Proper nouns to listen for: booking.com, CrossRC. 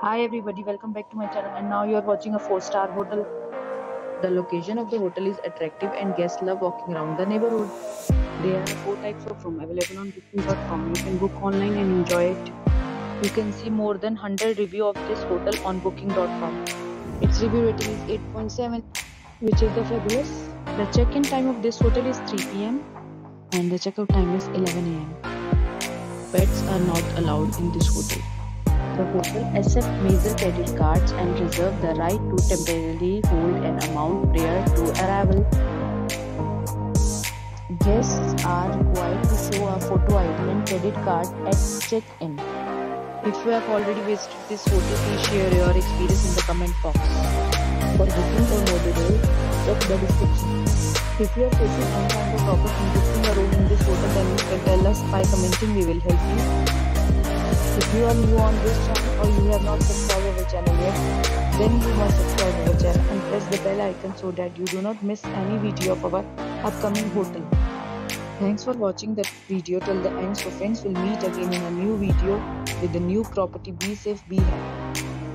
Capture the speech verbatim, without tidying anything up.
Hi everybody, welcome back to my channel, and now you are watching a four star hotel. The location of the hotel is attractive and guests love walking around the neighborhood. There are four types of room available on booking dot com. You can book online and enjoy it. You can see more than one hundred reviews of this hotel on booking dot com. Its review rating is eight point seven, which is the fabulous. The check-in time of this hotel is three p m and the check-out time is eleven a m Pets are not allowed in this hotel. The hotel accepts major credit cards and reserves the right to temporarily hold an amount prior to arrival. Guests are required to show a photo I D and credit card at check-in. If you have already visited this hotel, please share your experience in the comment box. For booking or more details, check the description. If you are facing any kind of problem in booking a room in this hotel, then you can tell us by commenting. We will help you. If you are new on this channel or you have not subscribed our channel yet, then you must subscribe our channel and press the bell icon so that you do not miss any video of our upcoming hotel. Thanks for watching the video till the end. So friends, we'll meet again in a new video with a new property. Be safe, be happy.